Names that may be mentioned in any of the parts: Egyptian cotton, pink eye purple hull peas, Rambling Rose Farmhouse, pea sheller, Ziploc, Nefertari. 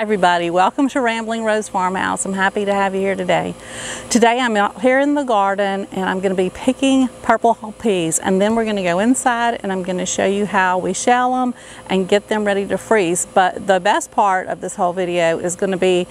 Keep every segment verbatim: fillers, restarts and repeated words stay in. Hi everybody, welcome to Rambling Rose Farmhouse. I'm happy to have you here today. Today I'm out here in the garden and I'm going to be picking purple hull peas, and then we're going to go inside and I'm going to show you how we shell them and get them ready to freeze. But the best part of this whole video is going to be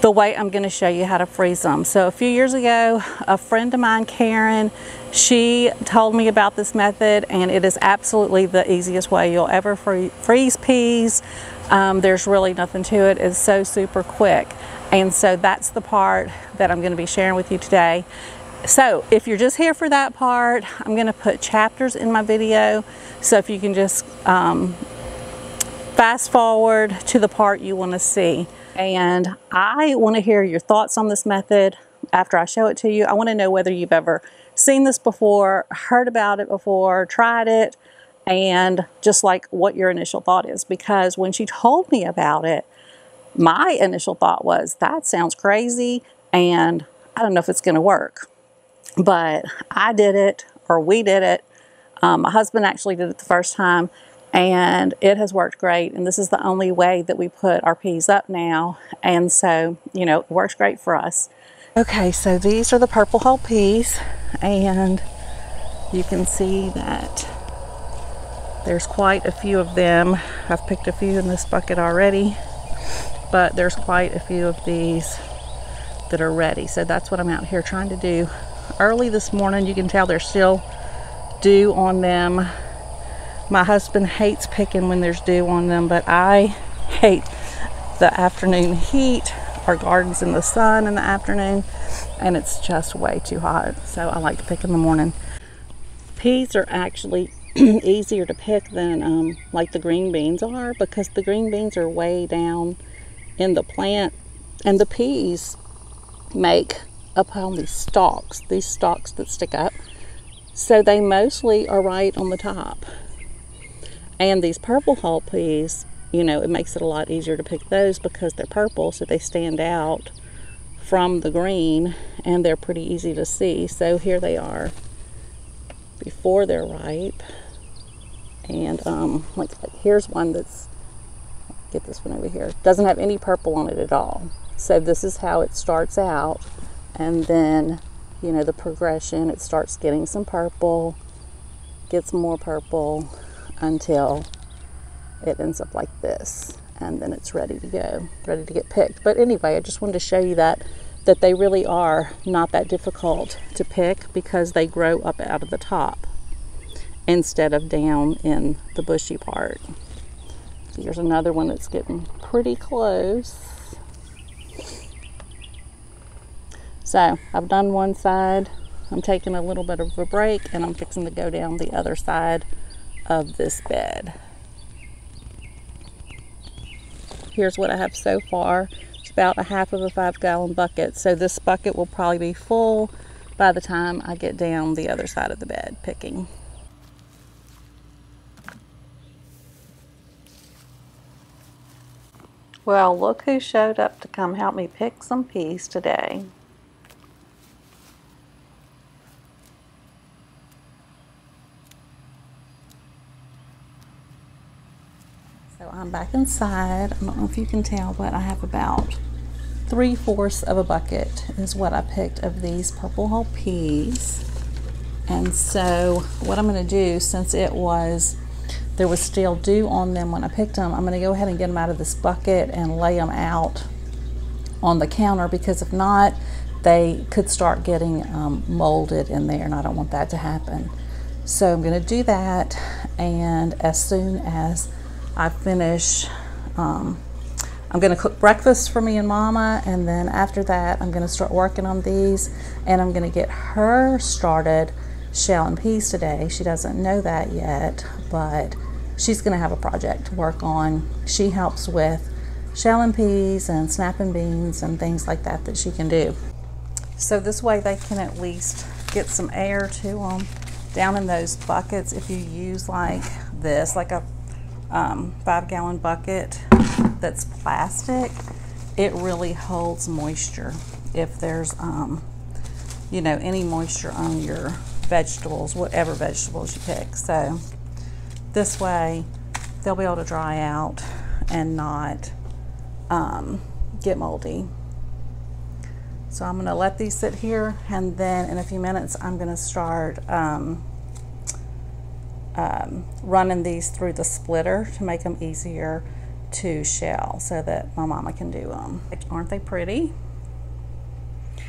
the way I'm going to show you how to freeze them. So a few years ago, a friend of mine, Karen, she told me about this method, and it is absolutely the easiest way you'll ever freeze peas. Um, there's really nothing to it. It's so super quick. And so that's the part that I'm going to be sharing with you today. So if you're just here for that part, I'm going to put chapters in my video. So if you can just um, fast forward to the part you want to see. And I want to hear your thoughts on this method after I show it to you. I want to know whether you've ever seen this before, heard about it before, tried it, and just like what your initial thought is. Because when she told me about it, my initial thought was, that sounds crazy and I don't know if it's going to work. But I did it, or we did it. Um, my husband actually did it the first time, and it has worked great. And this is the only way that we put our peas up now, and so, you know, it works great for us. Okay, so these are the purple hull peas, and you can see that there's quite a few of them. I've picked a few in this bucket already, but there's quite a few of these that are ready. So that's what I'm out here trying to do early this morning. You can tell there's still dew on them. My husband hates picking when there's dew on them, but I hate the afternoon heat. Our garden's in the sun in the afternoon, and it's just way too hot. So I like to pick in the morning. Peas are actually easier to pick than um, like the green beans are, because the green beans are way down in the plant, and the peas make up on these stalks, these stalks that stick up. So they mostly are right on the top. And these purple hull peas, you know, it makes it a lot easier to pick those because they're purple, so they stand out from the green, and they're pretty easy to see. So here they are before they're ripe. And um, like, here's one that's, get this one over here, doesn't have any purple on it at all. So this is how it starts out, and then, you know, the progression, it starts getting some purple, gets more purple, until it ends up like this, and then it's ready to go, ready to get picked. But anyway, I just wanted to show you that that they really are not that difficult to pick, because they grow up out of the top instead of down in the bushy part. Here's another one that's getting pretty close. So I've done one side. I'm taking a little bit of a break, and I'm fixing to go down the other side of this bed. Here's what I have so far. It's about a half of a five gallon bucket, so this bucket will probably be full by the time I get down the other side of the bed picking. Well, look who showed up to come help me pick some peas today. So I'm back inside. I don't know if you can tell, but I have about three-fourths of a bucket is what I picked of these purple hull peas. And so what I'm going to do, since it was, there was still dew on them when I picked them, I'm going to go ahead and get them out of this bucket and lay them out on the counter, because if not, they could start getting um, molded in there, and I don't want that to happen. So I'm going to do that, and as soon as I finish, um, I'm going to cook breakfast for me and Mama, and then after that I'm going to start working on these, and I'm going to get her started shelling peas today. She doesn't know that yet, but she's going to have a project to work on. She helps with shelling peas and snapping beans and things like that that she can do. So this way they can at least get some air to them. Down in those buckets, if you use like this, like a Um, five gallon bucket that's plastic, it really holds moisture. If there's um, you know, any moisture on your vegetables, whatever vegetables you pick, so this way they'll be able to dry out and not um, get moldy. So I'm going to let these sit here, and then in a few minutes I'm going to start um, um, running these through the splitter to make them easier to shell so that my mama can do them. Aren't they pretty?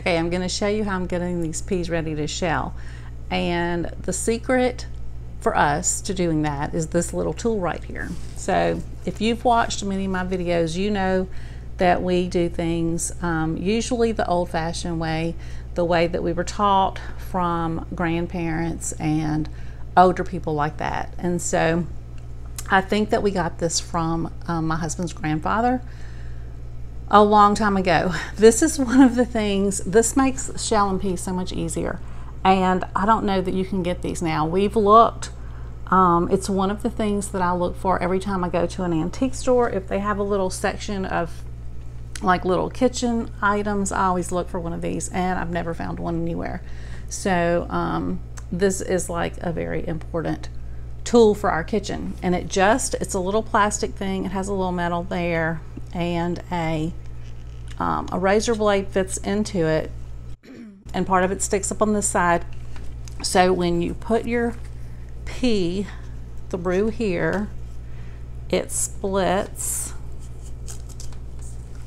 Okay, I'm going to show you how I'm getting these peas ready to shell. And the secret for us to doing that is this little tool right here. So if you've watched many of my videos, you know that we do things um, usually the old-fashioned way, the way that we were taught from grandparents and older people like that. And so I think that we got this from um, my husband's grandfather a long time ago. This is one of the things, this makes shelling peas so much easier. And I don't know that you can get these now. We've looked. Um, it's one of the things that I look for every time I go to an antique store. If they have a little section of like little kitchen items, I always look for one of these, and I've never found one anywhere. So um, this is like a very important tool for our kitchen. And it just, it's a little plastic thing. It has a little metal there, and a, um, a razor blade fits into it, and part of it sticks up on this side. So when you put your pea through here, it splits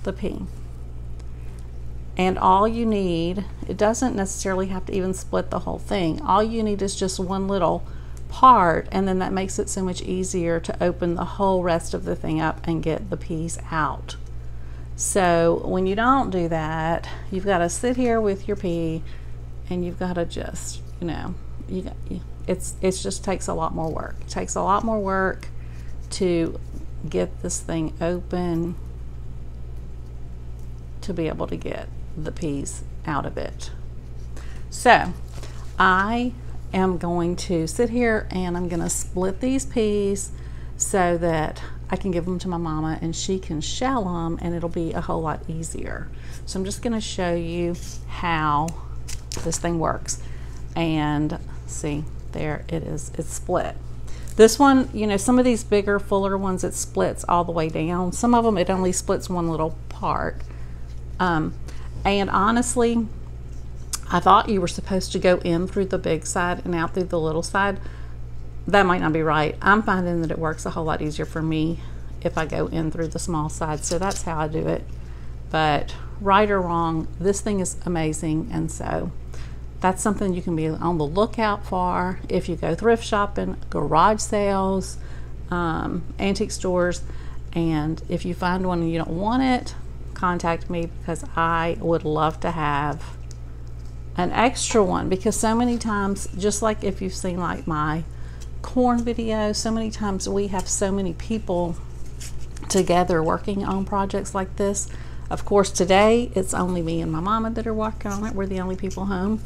the pea. And all you need, it doesn't necessarily have to even split the whole thing. All you need is just one little part, and then that makes it so much easier to open the whole rest of the thing up and get the peas out. So when you don't do that, you've got to sit here with your pea, and you've got to just, you know, you, it's it just takes a lot more work. It takes a lot more work to get this thing open to be able to get the peas out of it. So I am going to sit here, and I'm going to split these peas so that I can give them to my mama and she can shell them, and it'll be a whole lot easier. So I'm just going to show you how this thing works. And see, there it is, it's split. This one, you know, some of these bigger, fuller ones, it splits all the way down. Some of them, it only splits one little part. Um, and honestly, I thought you were supposed to go in through the big side and out through the little side. That might not be right. I'm finding that it works a whole lot easier for me if I go in through the small side. So that's how I do it. But right or wrong, this thing is amazing. And so that's something you can be on the lookout for if you go thrift shopping, garage sales, um, antique stores. And if you find one and you don't want it, contact me, because I would love to have an extra one. Because so many times, just like if you've seen like my corn video, so many times we have so many people together working on projects like this. Of course, today it's only me and my mama that are working on it. We're the only people home.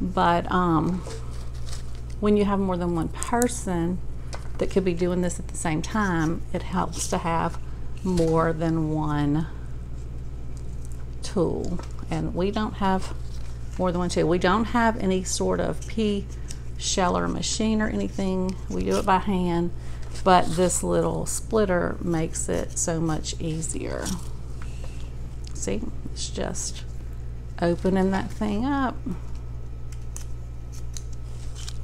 But um, when you have more than one person that could be doing this at the same time, it helps to have more than one tool. And we don't have more than one tool. We don't have any sort of pea sheller machine or anything. We do it by hand, but this little splitter makes it so much easier. See, it's just opening that thing up,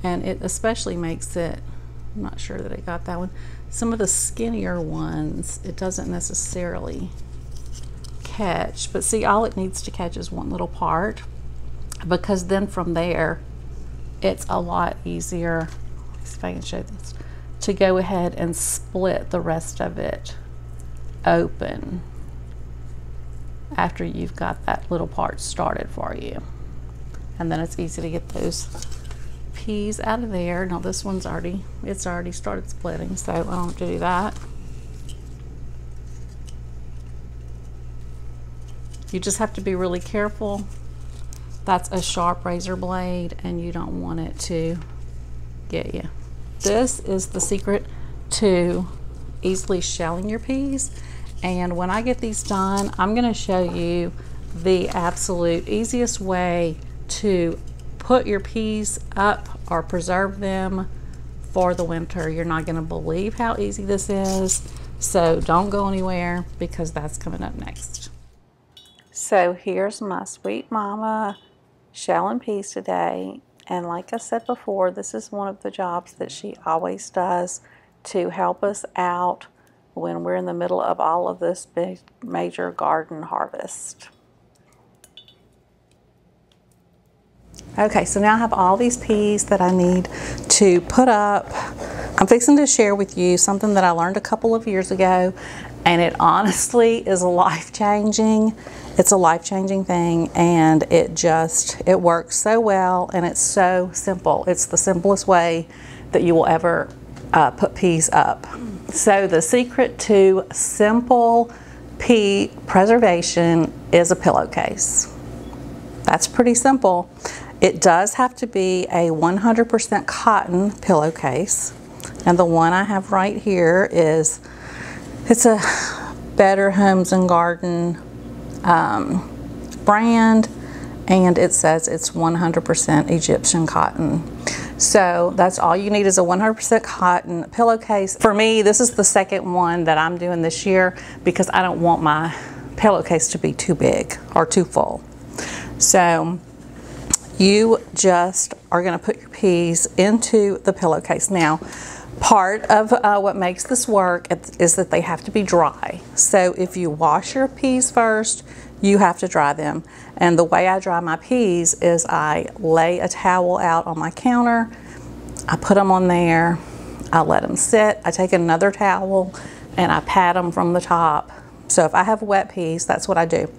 and it especially makes it, I'm not sure that it got that one, some of the skinnier ones it doesn't necessarily catch, but see, all it needs to catch is one little part, because then from there it's a lot easier, if I can show this, to go ahead and split the rest of it open after you've got that little part started for you. And then it's easy to get those peas out of there. Now this one's already, it's already started splitting, so I don't have to do that. You just have to be really careful. That's a sharp razor blade, and you don't want it to get you. This is the secret to easily shelling your peas. And when I get these done, I'm going to show you the absolute easiest way to put your peas up or preserve them for the winter. You're not going to believe how easy this is. So don't go anywhere because that's coming up next. So here's my sweet mama shelling peas today. And like I said before, this is one of the jobs that she always does to help us out when we're in the middle of all of this big major garden harvest. Okay, so now I have all these peas that I need to put up. I'm fixing to share with you something that I learned a couple of years ago, and it honestly is life-changing. It's a life-changing thing, and it just, it works so well, and it's so simple. It's the simplest way that you will ever uh, put peas up. So the secret to simple pea preservation is a pillowcase. That's pretty simple. It does have to be a one hundred percent cotton pillowcase, and the one I have right here is, it's a Better Homes and Garden um, brand, and it says it's one hundred percent Egyptian cotton. So that's all you need is a one hundred percent cotton pillowcase. For me, this is the second one that I'm doing this year because I don't want my pillowcase to be too big or too full. So you just are going to put your peas into the pillowcase. Now, part of uh, what makes this work is that they have to be dry. So if you wash your peas first, you have to dry them. And the way I dry my peas is I lay a towel out on my counter, I put them on there, I let them sit, I take another towel and I pat them from the top. So if I have wet peas, that's what I do.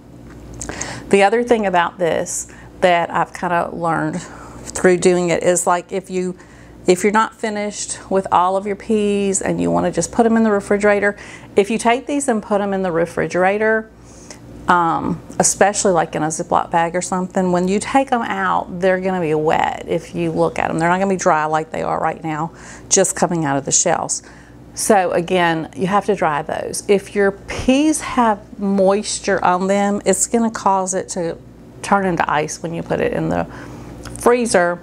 The other thing about this that I've kind of learned through doing it is, like, if you if you're not finished with all of your peas and you want to just put them in the refrigerator, if you take these and put them in the refrigerator, um, especially like in a Ziploc bag or something, when you take them out, they're going to be wet if you look at them. They're not going to be dry like they are right now, just coming out of the shells. So again, you have to dry those. If your peas have moisture on them, it's going to cause it to turn into ice when you put it in the freezer,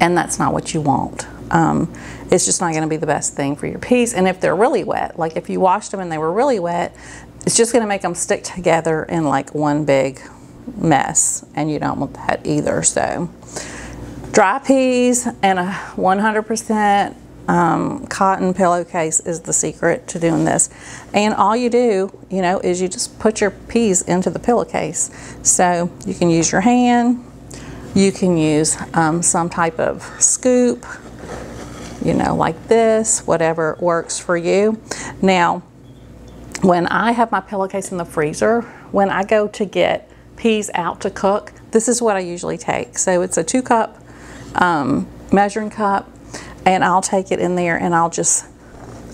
and that's not what you want. Um, it's just not going to be the best thing for your peas. And if they're really wet, like if you washed them and they were really wet, it's just going to make them stick together in like one big mess, and you don't want that either. So dry peas and a one hundred percent Um, cotton pillowcase is the secret to doing this. And all you do, you know, is you just put your peas into the pillowcase. So you can use your hand, you can use um, some type of scoop, you know, like this, whatever works for you. Now, when I have my pillowcase in the freezer, when I go to get peas out to cook, this is what I usually take. So it's a two cup um, measuring cup, and I'll take it in there and I'll just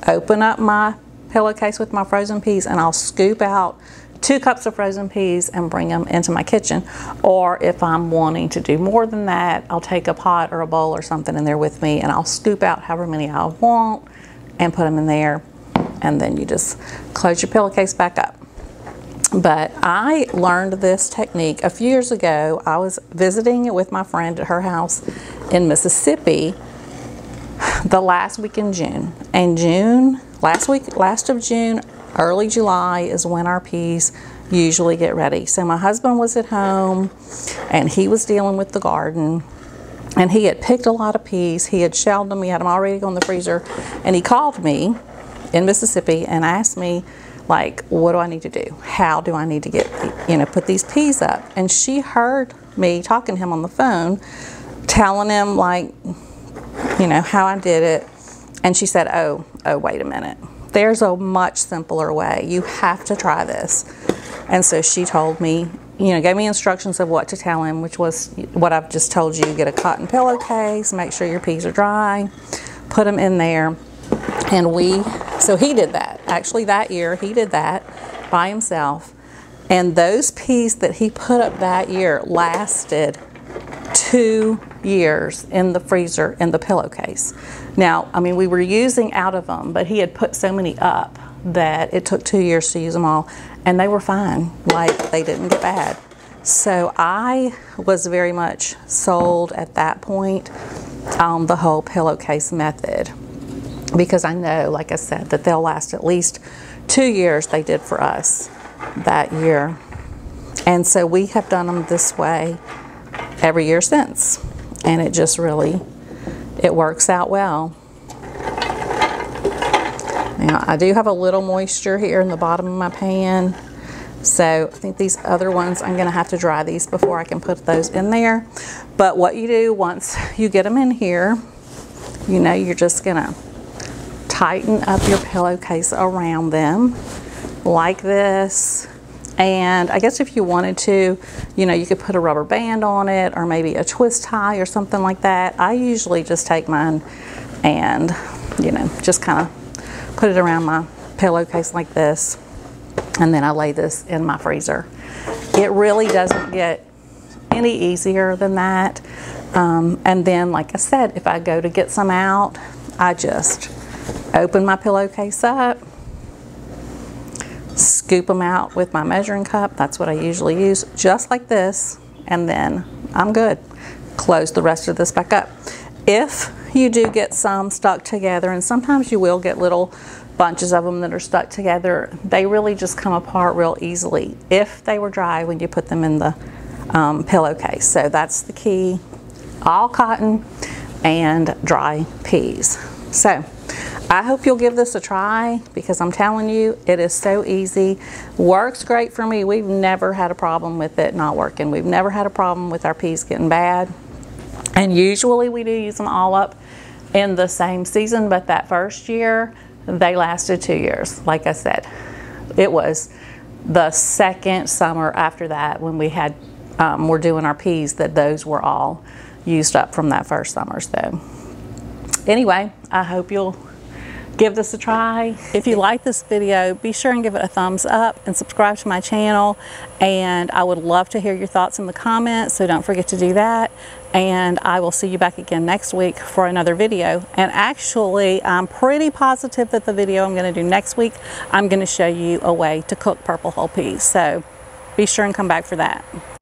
open up my pillowcase with my frozen peas, and I'll scoop out two cups of frozen peas and bring them into my kitchen. Or if I'm wanting to do more than that, I'll take a pot or a bowl or something in there with me, and I'll scoop out however many I want and put them in there, and then you just close your pillowcase back up. But I learned this technique a few years ago. I was visiting with my friend at her house in Mississippi the last week in June. And June, last week, last of June, early July is when our peas usually get ready. So my husband was at home and he was dealing with the garden, and he had picked a lot of peas. He had shelled them, he had them already in the freezer, and he called me in Mississippi and asked me, like, what do I need to do? How do I need to get, you know, put these peas up? And she heard me talking to him on the phone, telling him, like, you know, how I did it. And she said, oh, oh, wait a minute. There's a much simpler way. You have to try this. And so she told me, you know, gave me instructions of what to tell him, which was what I've just told you. Get a cotton pillowcase, make sure your peas are dry, put them in there. And we, so he did that. Actually, that year, he did that by himself. And those peas that he put up that year lasted two years in the freezer in the pillowcase. Now, I mean, we were using out of them, but he had put so many up that it took two years to use them all, and they were fine. Like, they didn't get bad. So I was very much sold at that point on the whole pillowcase method. because I know, like I said, that they'll last at least two years. They did for us that year. And so we have done them this way every year since. And it just really, it works out well. Now, I do have a little moisture here in the bottom of my pan. So I think these other ones, I'm gonna have to dry these before I can put those in there. But what you do once you get them in here, you know, you're just gonna tighten up your pillowcase around them like this. And I guess if you wanted to, you know, you could put a rubber band on it or maybe a twist tie or something like that. I usually just take mine and, you know, just kind of put it around my pillowcase like this. And then I lay this in my freezer. It really doesn't get any easier than that. Um, and then, like I said, if I go to get some out, I just open my pillowcase up, scoop them out with my measuring cup. That's what I usually use, just like this. And then I'm good. Close the rest of this back up. If you do get some stuck together, and sometimes you will get little bunches of them that are stuck together, they really just come apart real easily if they were dry when you put them in the um, pillowcase. So that's the key, all cotton and dry peas. So I hope you'll give this a try, because I'm telling you, it is so easy. Works great for me. We've never had a problem with it not working. We've never had a problem with our peas getting bad. And usually we do use them all up in the same season, but that first year, they lasted two years. Like I said, it was the second summer after that when we had, um, were doing our peas, that those were all used up from that first summer. So anyway, I hope you'll give this a try. If you like this video, be sure and give it a thumbs up and subscribe to my channel. And I would love to hear your thoughts in the comments, so don't forget to do that. And I will see you back again next week for another video. And actually, I'm pretty positive that the video I'm going to do next week, I'm going to show you a way to cook purple hull peas. So be sure and come back for that.